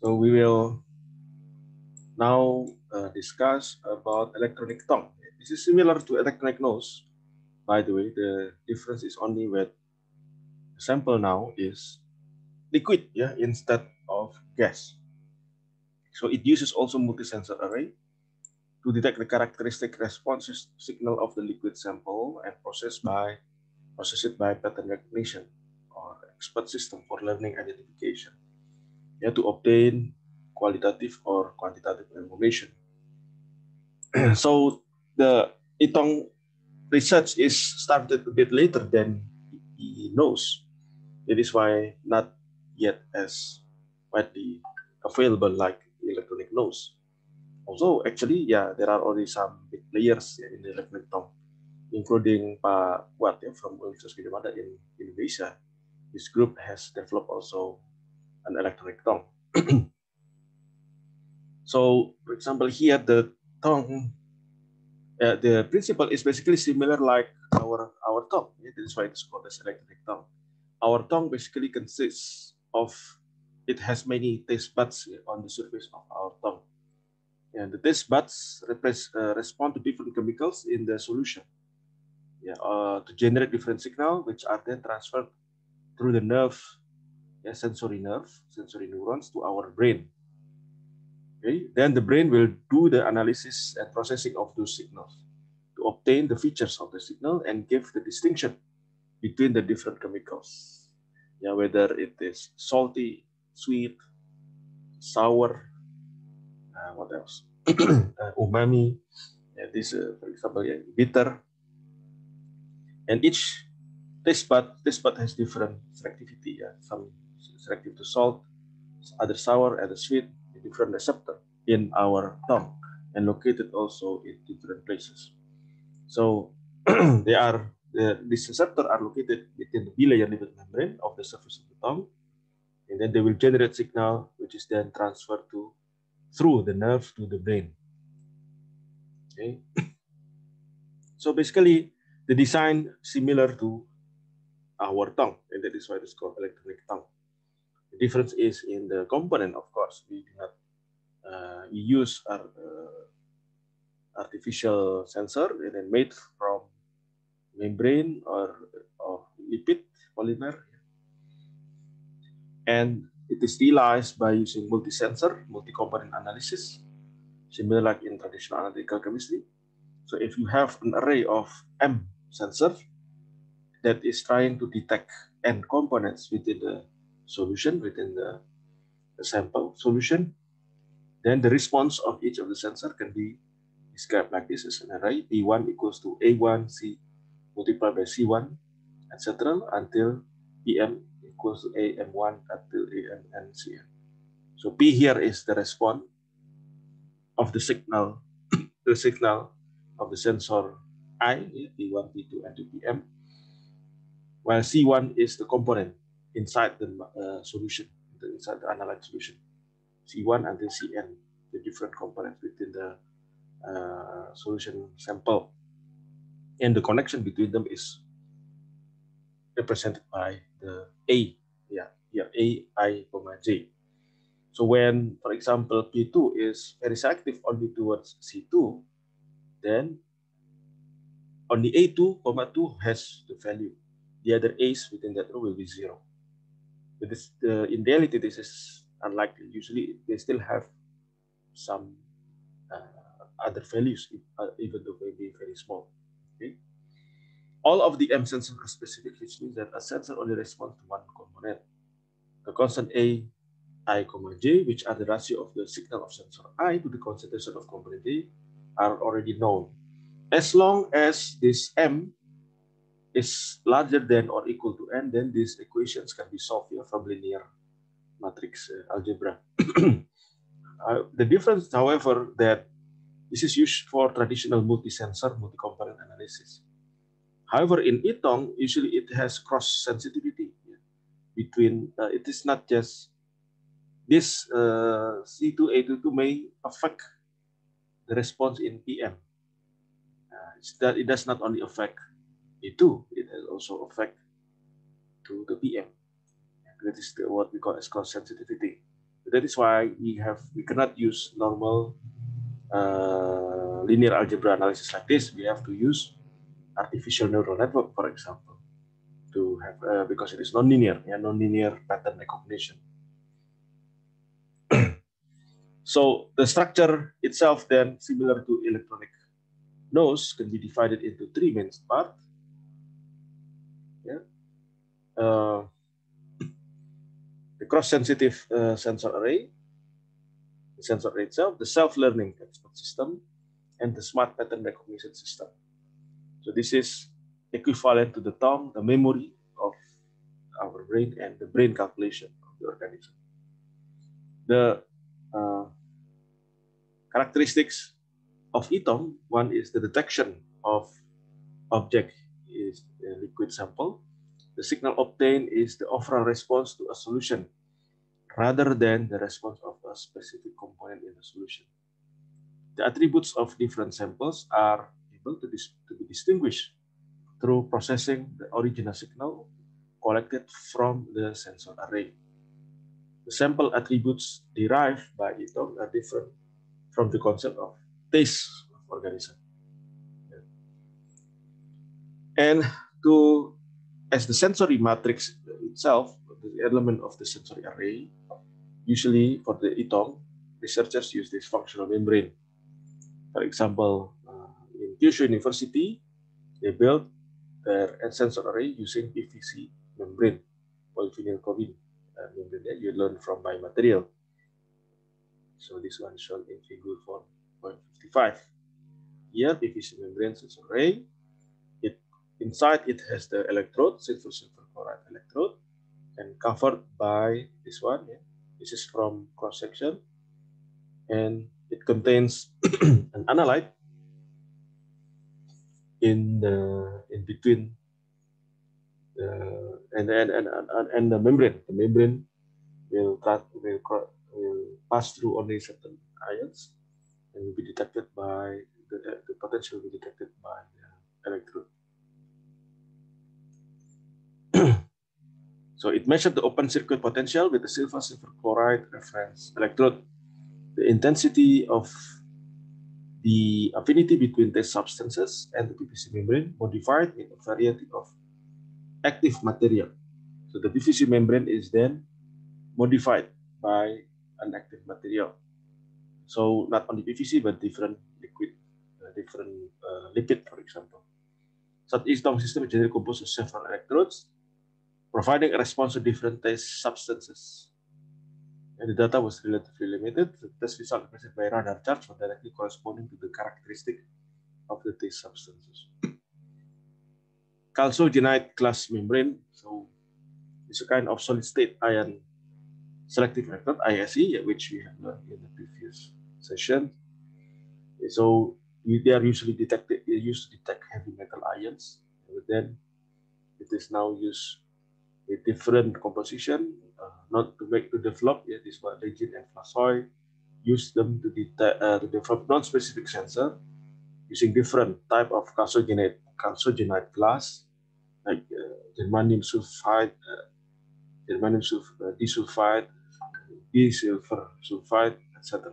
So we will now discuss about electronic tongue. This is similar to electronic nose. By the way, the difference is only with the sample now is liquid, yeah, instead of gas. So it uses also multi-sensor array to detect the characteristic response signal of the liquid sample and process it by pattern recognition or expert system for learning identification, yeah, to obtain qualitative or quantitative information. So the E-Tongue research is started a bit later than E-Nose. That is why not yet as widely available like electronic nose. Also, actually, yeah, there are already some big players in the electronic tongue, including Pak Buat, yeah, from University of Madrid in Indonesia. This group has developed also an electronic tongue. So, for example, here the tongue, the principle is basically similar like our tongue. Yeah, that is why it's called as electronic tongue. Our tongue basically consists of, it has many taste buds on the surface of our tongue. And the taste buds respond to different chemicals in the solution, yeah, to generate different signals, which are then transferred through the nerve, yeah, sensory neurons to our brain. Okay? Then the brain will do the analysis and processing of those signals to obtain the features of the signal and give the distinction between the different chemicals, yeah, whether it is salty, sweet, sour, what else? Umami, yeah, this, for example, yeah, bitter. And each taste bud has different selectivity. Yeah. Some selective to salt, other sour, other sweet, a different receptor in our tongue and located also in different places. So they are, these receptors are located within the bilayer lipid membrane of the surface of the tongue, and then they will generate signal, which is then transferred to through the nerve to the brain. Okay. So basically, the design similar to our tongue, and that is why it's called electronic tongue. The difference is in the component, of course. We do not use our artificial sensor, and then made from membrane or lipid polymer, and it is realized by using multi-sensor, multi-component analysis, similar like in traditional analytical chemistry. So if you have an array of M sensors that is trying to detect N components within the solution, within the sample solution, then the response of each of the sensor can be described like this as an array. P1 equals to A1, C multiplied by C1, etc., until PM equals to AM1 until AMNCM. So P here is the response of the signal, the signal of the sensor I, P1, P2, and PM, while C1 is the component inside the solution, inside the analyzed solution. C1 until CN, the different components within the solution sample. And the connection between them is represented by the A, yeah, here A, I, J. So when, for example, P2 is very selective only towards C2, then only A2, 2 has the value. The other A's within that row will be 0. But this, in reality, this is unlikely. Usually, they still have some other values, even though they be very small. Okay. All of the M sensors are specific, which means that a sensor only responds to one component. The constant A, I, J, which are the ratio of the signal of sensor I to the concentration of component J, are already known. As long as this M is larger than or equal to N, then these equations can be solved here from linear matrix algebra. The difference, however, that this is used for traditional multi-sensor, multi-component analysis. However, in E-Tongue, usually it has cross-sensitivity, yeah, between, it is not just this C2, A2 may affect the response in PM. It does not only affect E2, it also affect to the PM. That is what we call as cross-sensitivity. That is why we cannot use normal linear algebra analysis like this. We have to use artificial neural network, for example, to have because it is nonlinear, yeah, nonlinear pattern recognition. So the structure itself, then, similar to electronic nose, can be divided into three main parts. Yeah. The cross-sensitive sensor array, the sensor array itself, the self-learning expert system, and the smart pattern recognition system. So this is equivalent to the tongue, the memory of our brain, and the brain calculation of the organism. The characteristics of E-Tongue, one is the detection of object is a liquid sample. The signal obtained is the overall response to a solution rather than the response of a specific component in the solution. The attributes of different samples are able to be distinguished through processing the original signal collected from the sensor array. The sample attributes derived by E-Tongue are different from the concept of taste of organism. Yeah. And as the sensory matrix itself, the element of the sensory array, usually for the E-Tongue, researchers use this functional membrane. For example, in Kyushu University, they built their sensor array using PVC membrane, polyvinyl coving membrane that you learn from biomaterial. So this one shown in figure 4.55. Here, PVC membrane sensor array. Inside, it has the electrode, silver chloride electrode, and covered by this one. Yeah. This is from cross section, and it contains an analyte in between and the membrane. The membrane will pass through only certain ions and will be detected by the potential will be detected by the electrode. So it measured the open circuit potential with the silver chloride reference electrode. The intensity of the affinity between the substances and the PVC membrane modified in a variety of active material. So the PVC membrane is then modified by an active material. So not only PVC, but different liquid, lipid, for example. Such E-Tongue system is generally composed of several electrodes, providing a response to different taste substances. And the data was relatively limited. The test result represented by radar charts were directly corresponding to the characteristic of the taste substances. Chalcogenide glass membrane. So it's a kind of solid state ion selective electrode, ISE, which we have learned in the previous session. So they are usually detected, they used to detect heavy metal ions, but then it is now used a different composition, not to make to develop. It is what Legend and Flasoy use them to develop non-specific sensor using different type of chalcogenide glass, like germanium sulfide, disulfide, disilver sulfide, etc.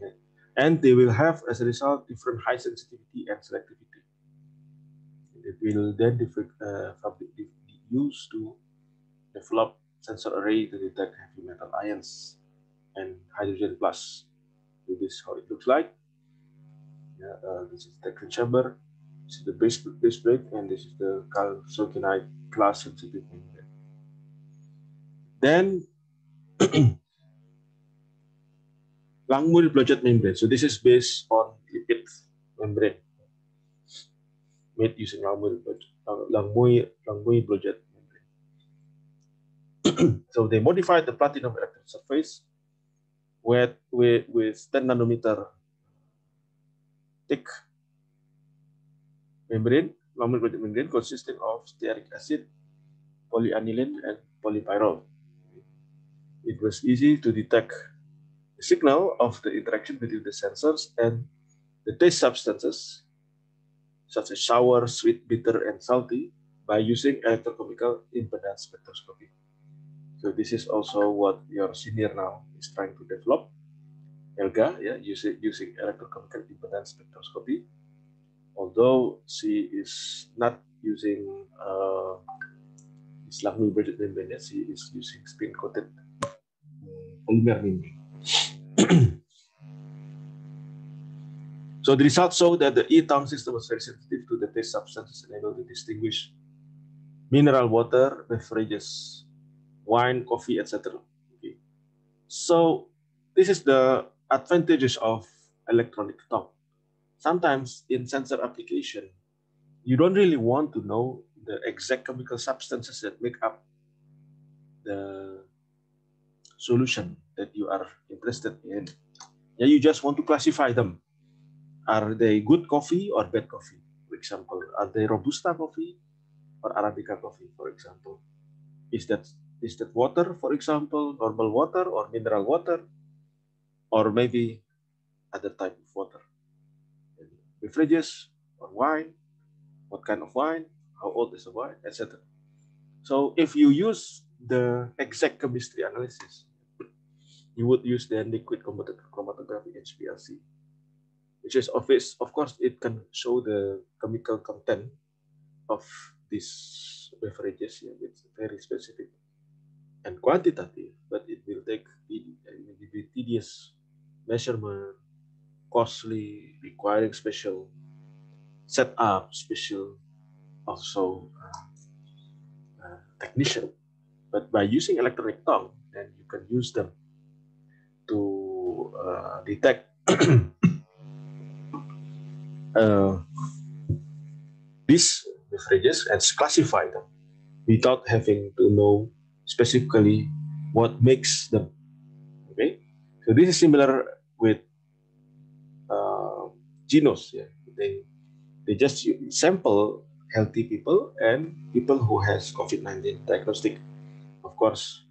Okay. And they will have, as a result, different high sensitivity and selectivity. It will then be used to develop sensor array to detect heavy metal ions and hydrogen plus. So this is how it looks like. Yeah, this is the detection chamber. This is the base plate, and this is the chalcogenide glass sensitive membrane. Then Langmuir-Blodgett membrane. So this is based on lipid membrane, made using Langmuir-Blodgett membrane. So they modified the platinum electrode surface with 10 nanometer thick membrane. Langmuir-Blodgett membrane consisting of stearic acid, polyaniline, and polypyrrole. It was easy to detect the signal of the interaction between the sensors and the taste substances, such as sour, sweet, bitter, and salty, by using electrochemical impedance spectroscopy. So this is also what your senior now is trying to develop, ELGA, yeah, using electrochemical impedance spectroscopy. Although she is not using Langmuir-Blodgett membrane, she is using spin-coated polymer membrane. So the results show that the E-Tongue system was very sensitive to the taste substances and able to distinguish mineral water, beverages, wine, coffee, etc. Okay. So this is the advantages of electronic tongue. Sometimes in sensor application, you don't really want to know the exact chemical substances that make up the solution that you are interested in. Yeah, you just want to classify them. Are they good coffee or bad coffee, for example? Are they Robusta coffee or Arabica coffee, for example? Is that water, for example, normal water or mineral water, or maybe other type of water? Beverages or wine, what kind of wine, how old is the wine, etc. So if you use the exact chemistry analysis, you would use the liquid chromatography HPLC, which is obvious. Of course, it can show the chemical content of these beverages. Yeah, it's very specific and quantitative, but it will take tedious measurement, costly, requiring special setup, special also technician. But by using electronic tongue, then you can use them to detect these beverages and classify them without having to know specifically what makes them. Okay, so this is similar with Genos. Yeah, they just sample healthy people and people who has COVID-19 diagnostic, of course,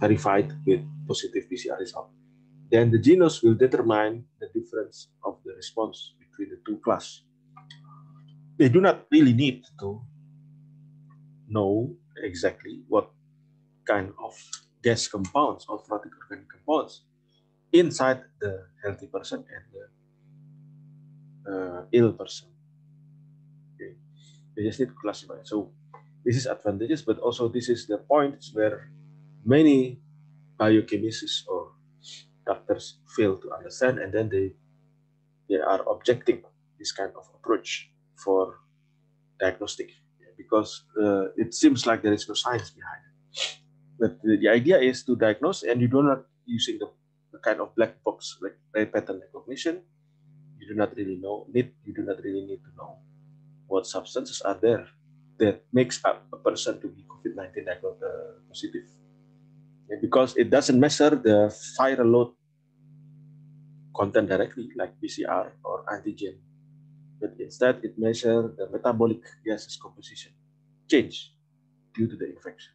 verified with positive PCR result. Then the Genos will determine the difference of the response between the two class. They do not really need to know exactly what kind of gas compounds or floating organic compounds inside the healthy person and the ill person. Okay, they just need to classify. So this is advantages, but also this is the point where many biochemists or doctors fail to understand, and then they are objecting this kind of approach for diagnostic, because it seems like there is no science behind it. But the idea is to diagnose, and you do not using the kind of black box like pattern recognition. You do not really know. You do not really need to know what substances are there that makes up a person to be COVID-19 positive, because it doesn't measure the viral load content directly like PCR or antigen, but instead it measures the metabolic gases composition change due to the infection.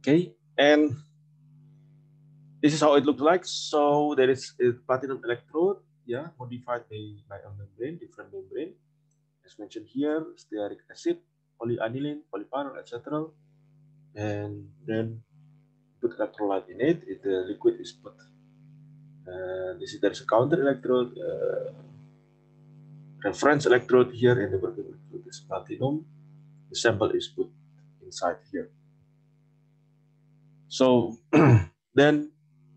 Okay, and this is how it looks like. So there is a platinum electrode, yeah, modified by a membrane, different membrane, as mentioned here, stearic acid, polyaniline, polyphenol, etc. And then put electrolyte in it. If the liquid is put, there's a counter electrode, reference electrode here, and the working electrode is platinum. The sample is put inside here. So then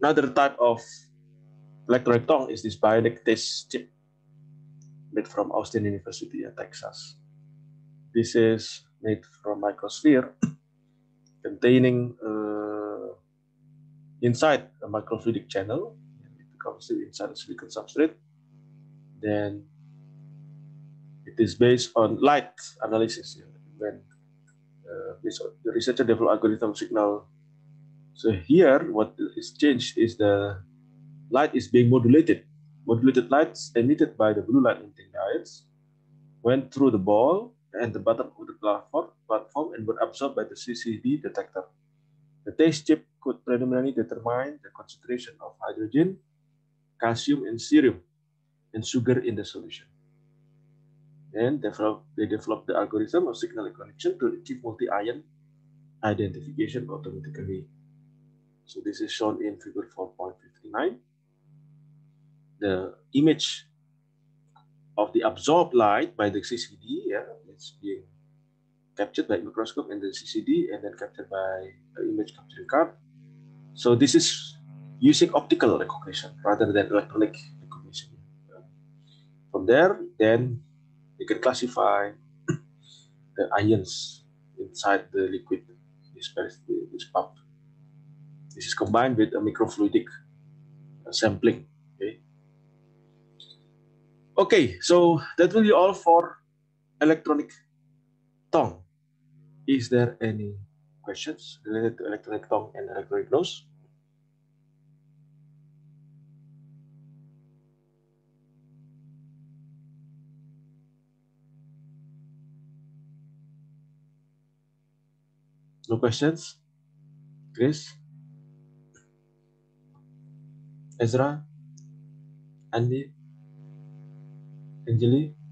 another type of electronic tongue is this bionic taste chip made from Austin University in Texas. This is made from microsphere containing inside a microfluidic channel. It becomes inside a silicon substrate. Then it is based on light analysis. When the researcher developed algorithm signal. So here, what is changed is the light is being modulated. Modulated lights emitted by the blue light emitting diodes went through the ball and the bottom of the platform and were absorbed by the CCD detector. The taste chip could preliminarily determine the concentration of hydrogen, calcium, and cerium, and sugar in the solution. Then they developed the algorithm of signal recognition to achieve multi-ion identification automatically. So this is shown in figure 4.59. The image of the absorbed light by the CCD, it's being captured by microscope and the CCD, and then captured by image capturing card. So this is using optical recognition rather than electronic recognition. From there, then you can classify the ions inside the liquid, this pump. This is combined with a microfluidic sampling. Okay, so that will be all for electronic tongue. Is there any questions related to electronic tongue and electronic nose? No questions? Chris? Ezra? Andy? Anjali?